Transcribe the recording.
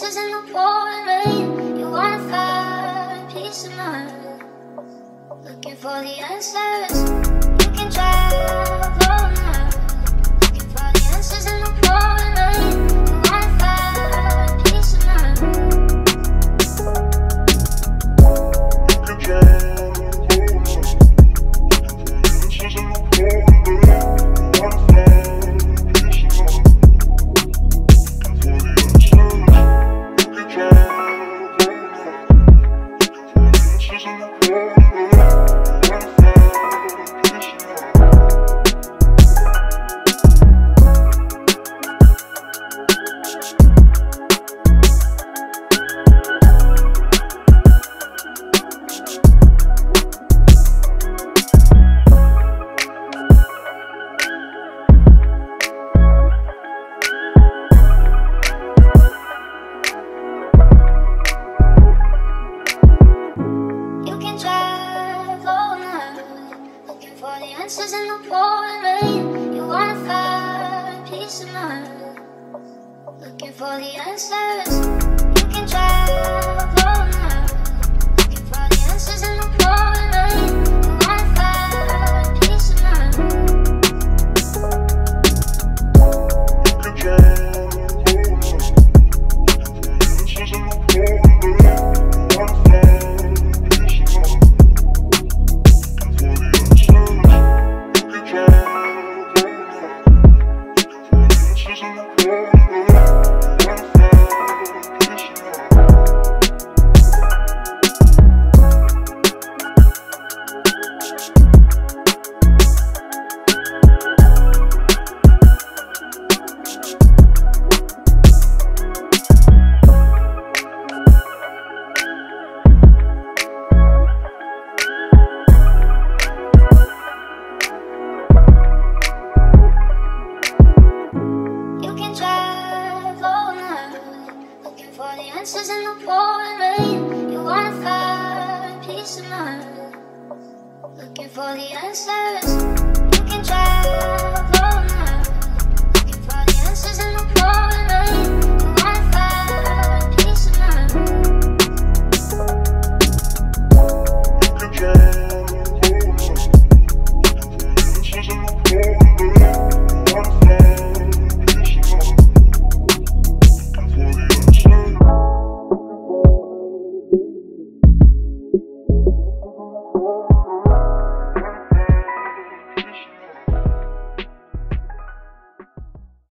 dances in the pouring rain. You wanna find peace of mind, looking for the answers. You can drive all night, looking for the answers in the pouring rain. You wanna find peace of mind. You can drive all night, looking for the answers in the pouring rain. You wanna find peace of mind. Dances in the pouring rain. You wanna find peace of mind, looking for the answers. You can drive all night, looking for the answers in the pouring rain. You wanna find peace of mind. You can drive all night, looking for the answers in the pouring rain. You wanna find peace of mind. Dances in the pouring rain. You wanna find peace of mind, looking for the answer.